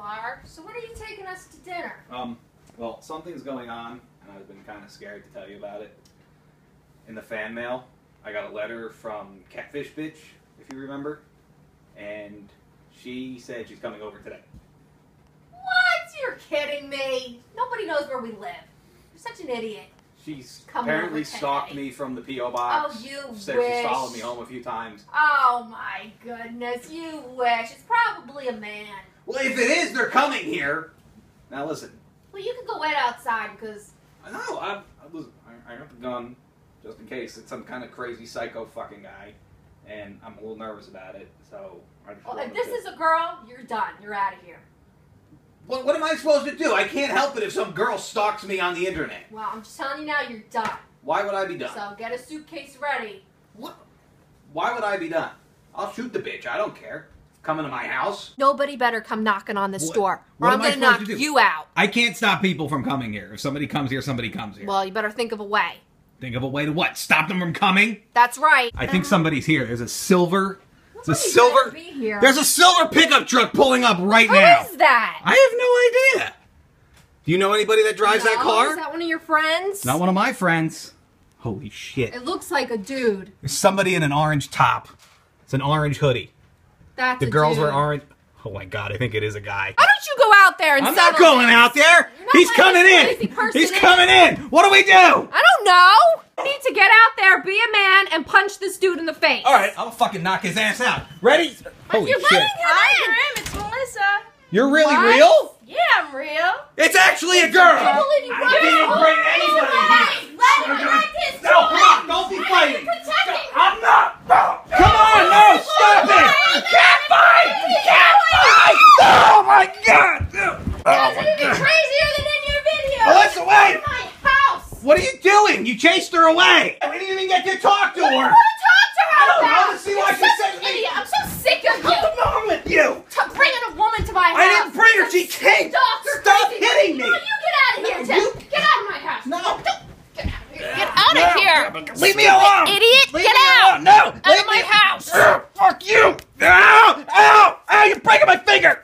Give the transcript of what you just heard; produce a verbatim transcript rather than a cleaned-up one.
Lark. So what are you taking us to dinner? Um, well, something's going on, and I've been kind of scared to tell you about it. In the fan mail, I got a letter from Catfish Bitch, if you remember, and she said she's coming over today. What? You're kidding me! Nobody knows where we live. You're such an idiot. She's coming apparently stalked me from the P O box. Oh, you wish. She's followed me home a few times. Oh my goodness, you wish. It's probably a man. Well, if it is, they're coming here. Now listen. Well, you can go wait outside because. I know. I I got the gun just in case. It's some kind of crazy psycho fucking guy, and I'm a little nervous about it. So. I just well, if this is a girl, you're done. You're out of here. What, what am I supposed to do? I can't help it if some girl stalks me on the internet. Well, I'm just telling you now, you're done. Why would I be done? So get a suitcase ready. What? Why would I be done? I'll shoot the bitch. I don't care. Coming to my house. Nobody better come knocking on this what? door, or what I'm going to knock you out. I can't stop people from coming here. If somebody comes here, somebody comes here. Well, you better think of a way. Think of a way to what? Stop them from coming? That's right. I think somebody's here. There's a silver... It's a silver, be here? There's a silver pickup truck pulling up right Who now. Who is that? I have no idea. Do you know anybody that drives no, that car? Is that one of your friends? Not one of my friends. Holy shit. It looks like a dude. There's somebody in an orange top. It's an orange hoodie. That's the a girls dude. Were orange. Oh my God, I think it is a guy. Why don't you go out there and I'm not going this? out there. He's coming in. He's coming in. in. What do we do? I don't know. You need to get out there, be a man, and punch this dude in the face. All right, I'm gonna fucking knock his ass out. Ready? Holy You're shit. Letting him I in. am. It's Melissa. You're really what? real? Yeah, I'm real. It's actually a girl. I believe you. I didn't bring anybody here. Let him protect his No, come on. Don't be fighting. I'm not. No. Come on. No, stop it. Can't fight. Can't fight. Oh, my God. Oh, my God. You're crazier than in your video. Melissa, wait. What are you doing? You chased her away. We didn't even get to talk to what her. I want to talk to her. I don't about? want to see You're why she said to me. I'm so sick of What's you. What's wrong with you? T bringing a woman to my house. I didn't bring her. She came. Doctor, Stop crazy. hitting me. No, you get out of here, no, Tim. You... Get out of my house. No. Don't, don't. Get out of here. Get out of no. here. No. Leave me alone. Idiot. Leave get out. No. Out of my house. Fuck you. Ow. Ow. Ow. You're breaking my finger.